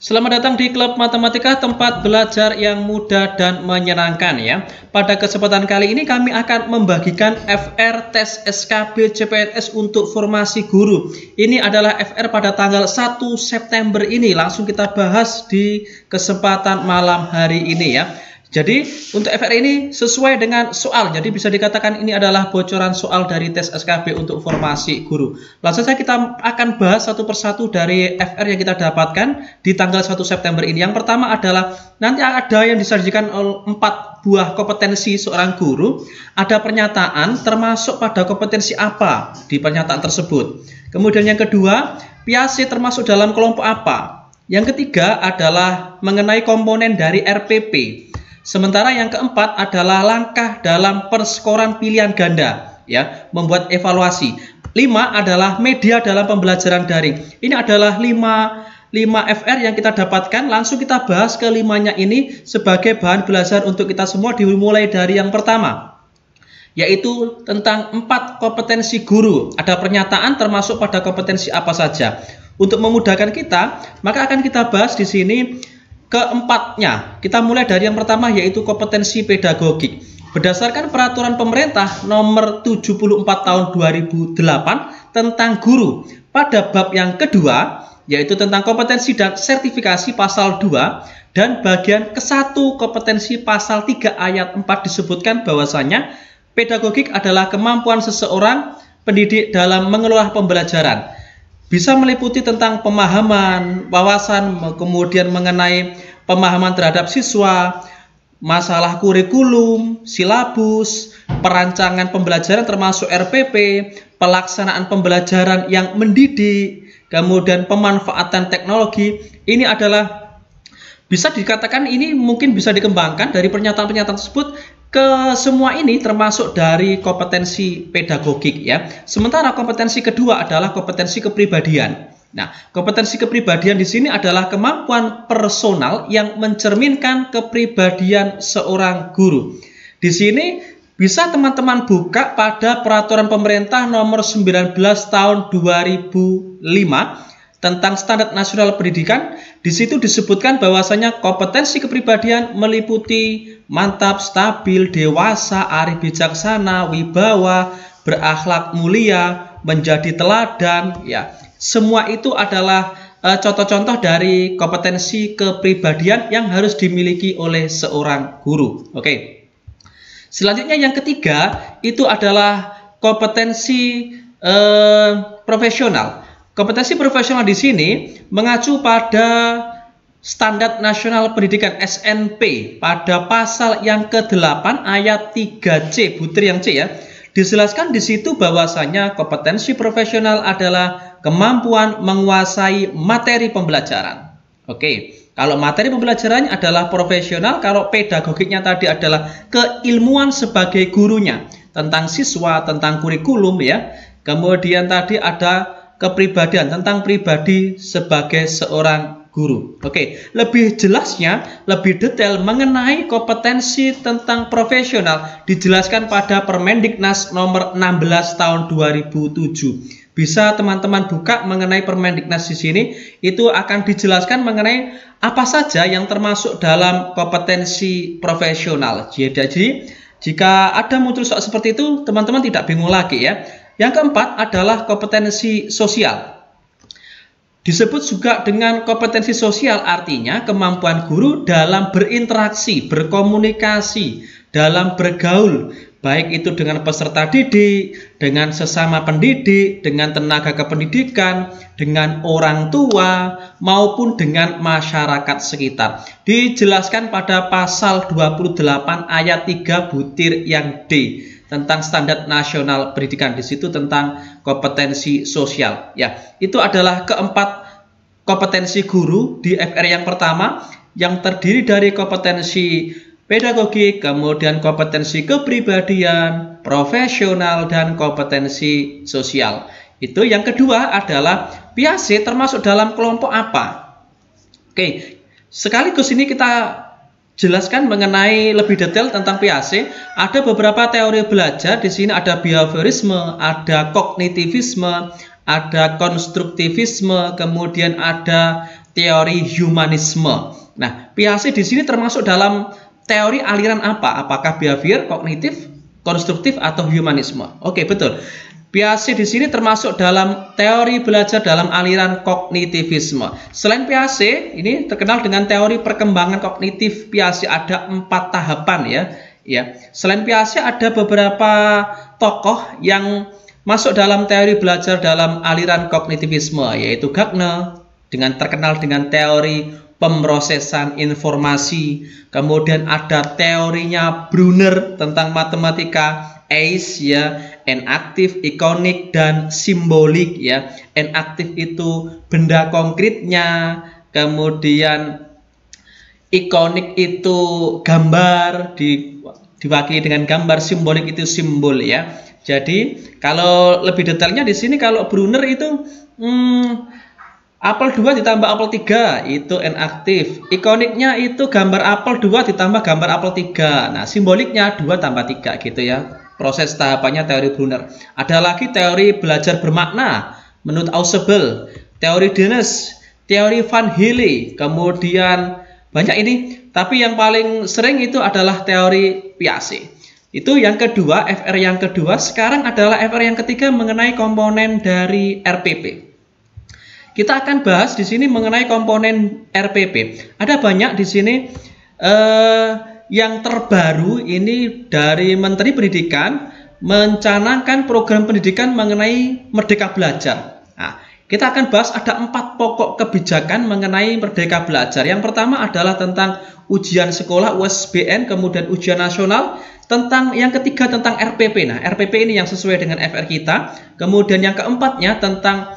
Selamat datang di Klub Matematika, tempat belajar yang mudah dan menyenangkan ya. Pada kesempatan kali ini kami akan membagikan FR tes SKB CPNS untuk formasi guru. Ini adalah FR pada tanggal 1 September ini. Langsung kita bahas di kesempatan malam hari ini ya. Jadi untuk FR ini sesuai dengan soal. Jadi bisa dikatakan ini adalah bocoran soal dari tes SKB untuk formasi guru. Langsung saja kita akan bahas satu persatu dari FR yang kita dapatkan di tanggal 1 September ini. Yang pertama adalah nanti ada yang disajikan 4 buah kompetensi seorang guru. Ada pernyataan termasuk pada kompetensi apa di pernyataan tersebut. Kemudian yang kedua, Piaget termasuk dalam kelompok apa. Yang ketiga adalah mengenai komponen dari RPP. Sementara yang keempat adalah langkah dalam perskoran pilihan ganda, ya, membuat evaluasi. 5 adalah media dalam pembelajaran daring. Ini adalah 5 FR yang kita dapatkan. Langsung kita bahas kelimanya ini sebagai bahan belajar untuk kita semua, dimulai dari yang pertama, yaitu tentang 4 kompetensi guru. Ada pernyataan termasuk pada kompetensi apa saja. Untuk memudahkan kita, maka akan kita bahas di sini keempatnya. Kita mulai dari yang pertama, yaitu kompetensi pedagogik. Berdasarkan peraturan pemerintah nomor 74 tahun 2008 tentang guru, pada bab yang kedua, yaitu tentang kompetensi dan sertifikasi pasal 2 dan bagian ke-1 kompetensi pasal 3 ayat 4 disebutkan bahwasanya pedagogik adalah kemampuan seseorang pendidik dalam mengelola pembelajaran. Bisa meliputi tentang pemahaman, wawasan, kemudian mengenai pemahaman terhadap siswa, masalah kurikulum, silabus, perancangan pembelajaran termasuk RPP, pelaksanaan pembelajaran yang mendidik, kemudian pemanfaatan teknologi. Ini adalah, bisa dikatakan ini mungkin bisa dikembangkan dari pernyataan-pernyataan tersebut ke semua ini termasuk dari kompetensi pedagogik ya. Sementara kompetensi kedua adalah kompetensi kepribadian. Nah, kompetensi kepribadian di sini adalah kemampuan personal yang mencerminkan kepribadian seorang guru. Di sini bisa teman-teman buka pada peraturan pemerintah nomor 19 tahun 2005 tentang standar nasional pendidikan. Di situ disebutkan bahwasanya kompetensi kepribadian meliputi mantap, stabil, dewasa, arif bijaksana, wibawa, berakhlak mulia, menjadi teladan, ya. Semua itu adalah contoh-contoh dari kompetensi kepribadian yang harus dimiliki oleh seorang guru. Oke. Selanjutnya yang ketiga itu adalah kompetensi profesional. Kompetensi profesional di sini mengacu pada standar nasional pendidikan SNP pada pasal yang ke-8 ayat 3C, butir yang C ya. Dijelaskan di situ bahwasanya kompetensi profesional adalah kemampuan menguasai materi pembelajaran. Oke, kalau materi pembelajarannya adalah profesional, kalau pedagogiknya tadi adalah keilmuan sebagai gurunya, tentang siswa, tentang kurikulum ya. Kemudian tadi ada kepribadian, tentang pribadi sebagai seorang guru. Oke, lebih jelasnya, lebih detail mengenai kompetensi tentang profesional dijelaskan pada Permendiknas nomor 16 tahun 2007. Bisa teman-teman buka mengenai Permendiknas di sini, itu akan dijelaskan mengenai apa saja yang termasuk dalam kompetensi profesional. Jadi, jika ada muncul soal seperti itu, teman-teman tidak bingung lagi ya. Yang keempat adalah kompetensi sosial. Disebut juga dengan kompetensi sosial, artinya kemampuan guru dalam berinteraksi, berkomunikasi, dalam bergaul, baik itu dengan peserta didik, dengan sesama pendidik, dengan tenaga kependidikan, dengan orang tua, maupun dengan masyarakat sekitar. Dijelaskan pada pasal 28 ayat 3 butir yang D. Tentang standar nasional pendidikan, di situ tentang kompetensi sosial ya. Itu adalah keempat kompetensi guru di FR yang pertama, yang terdiri dari kompetensi pedagogik, kemudian kompetensi kepribadian, profesional, dan kompetensi sosial. Itu yang kedua adalah Piaget termasuk dalam kelompok apa. Oke, sekaligus ini kita jelaskan mengenai lebih detail tentang Piaget. Ada beberapa teori belajar di sini, ada behaviorisme, ada kognitivisme, ada konstruktivisme, kemudian ada teori humanisme. Nah, Piaget di sini termasuk dalam teori aliran apa? Apakah behavior, kognitif, konstruktif, atau humanisme? Oke, betul. Piaget di sini termasuk dalam teori belajar dalam aliran kognitivisme. Selain Piaget, ini terkenal dengan teori perkembangan kognitif Piaget, ada 4 tahapan ya. Ya, selain Piaget ada beberapa tokoh yang masuk dalam teori belajar dalam aliran kognitivisme, yaitu Gagne dengan terkenal dengan teori pemrosesan informasi. Kemudian ada teorinya Bruner tentang matematika. ACE ya, enaktif, ikonik, dan simbolik ya. Enaktif itu benda konkretnya, kemudian ikonik itu gambar diwakili dengan gambar, simbolik itu simbol ya. Jadi kalau lebih detailnya di sini, kalau Bruner itu apel 2 ditambah apel 3 itu enaktif. Ikoniknya itu gambar apel 2 ditambah gambar apel 3. Nah, simboliknya 2 tambah 3, gitu ya. Proses tahapannya teori Bruner. Ada lagi teori belajar bermakna menurut Ausubel, teori Dennis, teori Van Heelie, kemudian banyak ini. Tapi yang paling sering itu adalah teori Piaget. Itu yang kedua, FR yang kedua. Sekarang adalah FR yang ketiga mengenai komponen dari RPP. Kita akan bahas di sini mengenai komponen RPP. Ada banyak di sini yang terbaru ini dari Menteri Pendidikan mencanangkan program pendidikan mengenai Merdeka Belajar. Nah, kita akan bahas ada 4 pokok kebijakan mengenai Merdeka Belajar. Yang pertama adalah tentang ujian sekolah USBN, kemudian ujian nasional, tentang yang ketiga tentang RPP. Nah, RPP ini yang sesuai dengan FR kita. Kemudian yang keempatnya tentang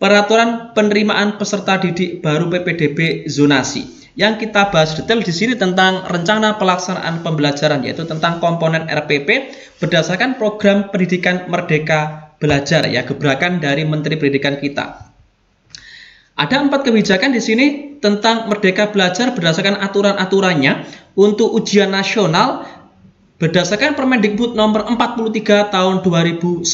peraturan penerimaan peserta didik baru PPDB zonasi. Yang kita bahas detail di sini tentang rencana pelaksanaan pembelajaran, yaitu tentang komponen RPP berdasarkan program pendidikan Merdeka Belajar ya, gebrakan dari Menteri Pendidikan kita. Ada 4 kebijakan di sini tentang Merdeka Belajar berdasarkan aturan-aturannya. Untuk ujian nasional berdasarkan Permendikbud nomor 43 tahun 2019.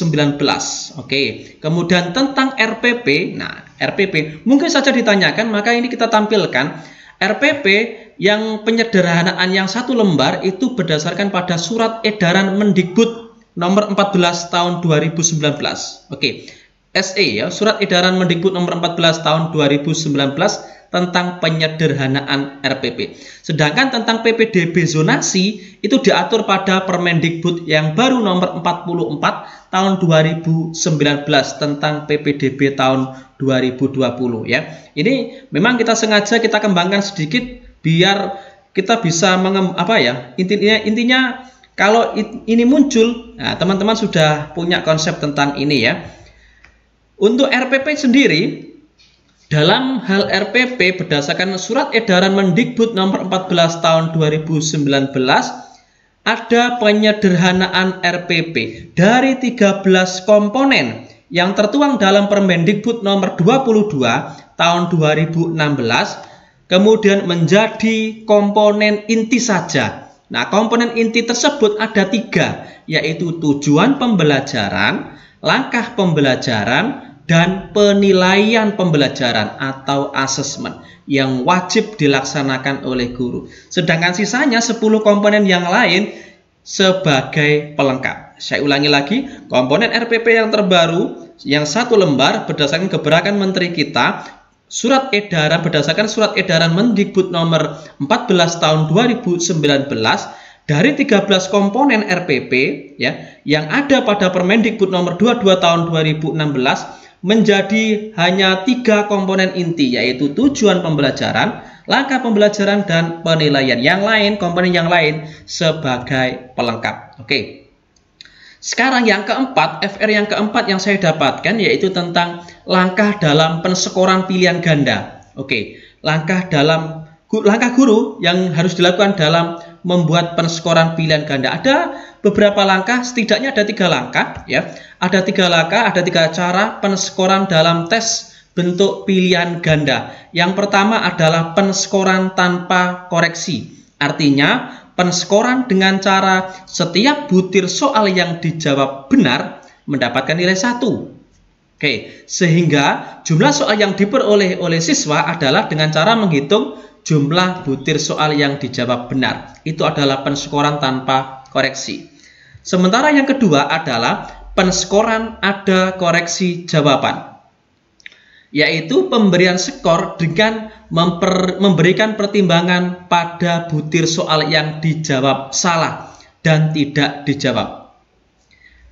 Oke. Kemudian tentang RPP. Nah, RPP mungkin saja ditanyakan, maka ini kita tampilkan. RPP yang penyederhanaan yang 1 lembar itu berdasarkan pada surat edaran Mendikbud nomor 14 tahun 2019. Oke. SE ya, surat edaran Mendikbud nomor 14 tahun 2019 tentang penyederhanaan RPP. Sedangkan tentang PPDB zonasi itu diatur pada Permendikbud yang baru nomor 44 tahun 2019 tentang PPDB tahun 2020 ya. Ini memang kita sengaja kita kembangkan sedikit biar kita bisa intinya kalau ini muncul, nah teman-teman sudah punya konsep tentang ini ya. Untuk RPP sendiri, dalam hal RPP berdasarkan surat edaran Mendikbud nomor 14 tahun 2019 ada penyederhanaan RPP dari 13 komponen yang tertuang dalam Permendikbud nomor 22 tahun 2016 kemudian menjadi komponen inti saja. Nah, komponen inti tersebut ada 3, yaitu tujuan pembelajaran, langkah pembelajaran, dan penilaian pembelajaran atau asesmen yang wajib dilaksanakan oleh guru. Sedangkan sisanya 10 komponen yang lain sebagai pelengkap. Saya ulangi lagi, komponen RPP yang terbaru yang 1 lembar berdasarkan gebrakan menteri kita, surat edaran berdasarkan surat edaran Mendikbud nomor 14 tahun 2019 dari 13 komponen RPP ya yang ada pada Permendikbud nomor 22 tahun 2016 menjadi hanya 3 komponen inti, yaitu tujuan pembelajaran, langkah pembelajaran, dan penilaian. Yang lain, komponen yang lain sebagai pelengkap. Oke. Sekarang yang keempat, FR yang keempat yang saya dapatkan yaitu tentang langkah dalam penskoran pilihan ganda. Oke. Langkah guru yang harus dilakukan dalam membuat penskoran pilihan ganda. Ada beberapa langkah, setidaknya ada 3 langkah ya. Ada 3 langkah, ada 3 cara penskoran dalam tes bentuk pilihan ganda. Yang pertama adalah penskoran tanpa koreksi. Artinya, penskoran dengan cara setiap butir soal yang dijawab benar mendapatkan nilai 1. Oke, sehingga jumlah soal yang diperoleh oleh siswa adalah dengan cara menghitung jumlah butir soal yang dijawab benar. Itu adalah penskoran tanpa koreksi. Sementara yang kedua adalah penskoran ada koreksi jawaban, yaitu pemberian skor dengan memberikan pertimbangan pada butir soal yang dijawab salah dan tidak dijawab.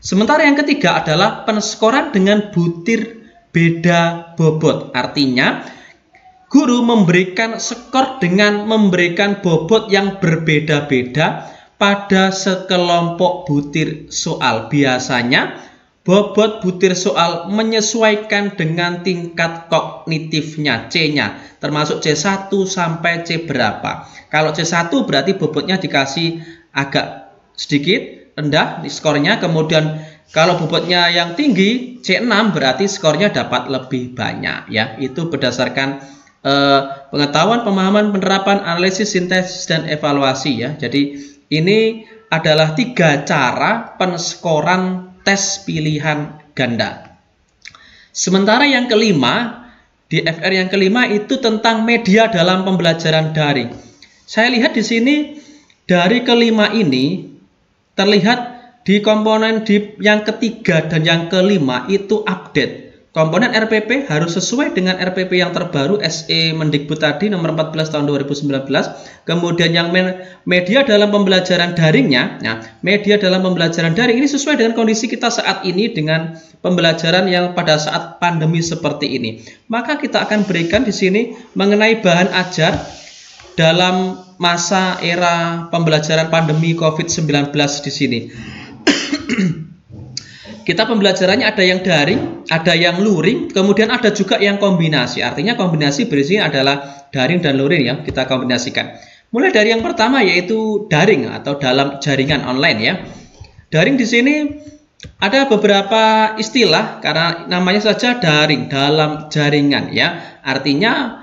Sementara yang ketiga adalah penskoran dengan butir beda bobot. Artinya, guru memberikan skor dengan memberikan bobot yang berbeda-beda pada sekelompok butir soal. Biasanya, bobot butir soal menyesuaikan dengan tingkat kognitifnya, C-nya, termasuk C1 sampai C berapa. Kalau C1 berarti bobotnya dikasih agak sedikit rendah skornya, kemudian kalau bobotnya yang tinggi C6 berarti skornya dapat lebih banyak, ya. Itu berdasarkan pengetahuan, pemahaman, penerapan, analisis, sintesis, dan evaluasi, ya. Jadi ini adalah tiga cara penskoran tes pilihan ganda. Sementara yang kelima, di FR yang kelima itu tentang media dalam pembelajaran daring. Saya lihat di sini dari kelima ini terlihat di komponen yang ketiga dan yang kelima itu update. Komponen RPP harus sesuai dengan RPP yang terbaru SE Mendikbud tadi nomor 14 tahun 2019. Kemudian yang media dalam pembelajaran daringnya, nah, media dalam pembelajaran daring ini sesuai dengan kondisi kita saat ini dengan pembelajaran yang pada saat pandemi seperti ini. Maka kita akan berikan di sini mengenai bahan ajar dalam masa era pembelajaran pandemi COVID-19 di sini. Kita pembelajarannya ada yang daring, ada yang luring, kemudian ada juga yang kombinasi. Artinya kombinasi berisinya adalah daring dan luring, ya, kita kombinasikan. Mulai dari yang pertama yaitu daring atau dalam jaringan online, ya. Daring di sini ada beberapa istilah karena namanya saja daring, dalam jaringan, ya. Artinya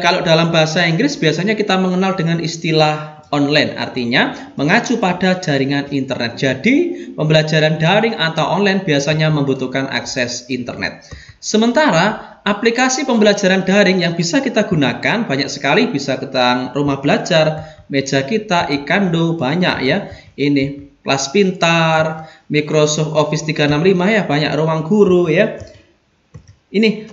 kalau dalam bahasa Inggris biasanya kita mengenal dengan istilah online, artinya mengacu pada jaringan internet. Jadi pembelajaran daring atau online biasanya membutuhkan akses internet. Sementara aplikasi pembelajaran daring yang bisa kita gunakan banyak sekali, bisa tentang rumah belajar, meja kita, Ikando, banyak, ya. Ini kelas pintar, Microsoft Office 365, ya, banyak, ruang guru, ya. Ini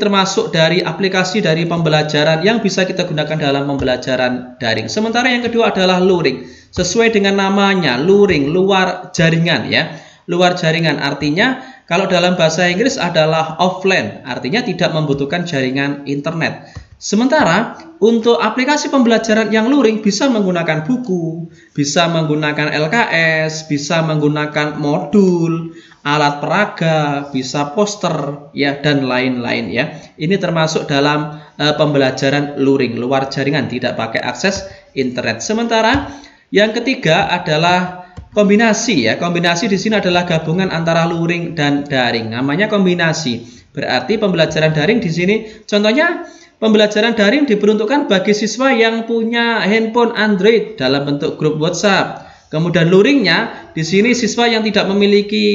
termasuk dari aplikasi dari pembelajaran yang bisa kita gunakan dalam pembelajaran daring. Sementara yang kedua adalah luring. Sesuai dengan namanya, luring, luar jaringan, ya. Luar jaringan artinya kalau dalam bahasa Inggris adalah offline, artinya tidak membutuhkan jaringan internet. Sementara untuk aplikasi pembelajaran yang luring bisa menggunakan buku, bisa menggunakan LKS, bisa menggunakan modul, alat peraga, bisa poster, ya, dan lain-lain, ya. Ini termasuk dalam pembelajaran luring, luar jaringan, tidak pakai akses internet. Sementara yang ketiga adalah kombinasi, ya. Kombinasi di sini adalah gabungan antara luring dan daring. Namanya kombinasi. Berarti pembelajaran daring di sini contohnya pembelajaran daring diperuntukkan bagi siswa yang punya handphone Android dalam bentuk grup WhatsApp. Kemudian luringnya di sini siswa yang tidak memiliki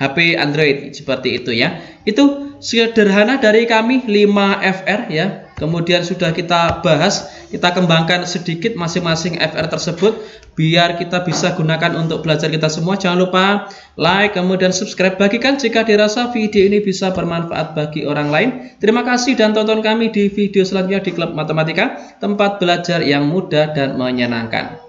HP Android, seperti itu, ya. Itu sederhana dari kami 5 FR, ya. Kemudian sudah kita bahas, kita kembangkan sedikit masing-masing FR tersebut biar kita bisa gunakan untuk belajar kita semua. Jangan lupa like, kemudian subscribe, bagikan jika dirasa video ini bisa bermanfaat bagi orang lain. Terima kasih dan tonton kami di video selanjutnya di Klub Matematika, tempat belajar yang mudah dan menyenangkan.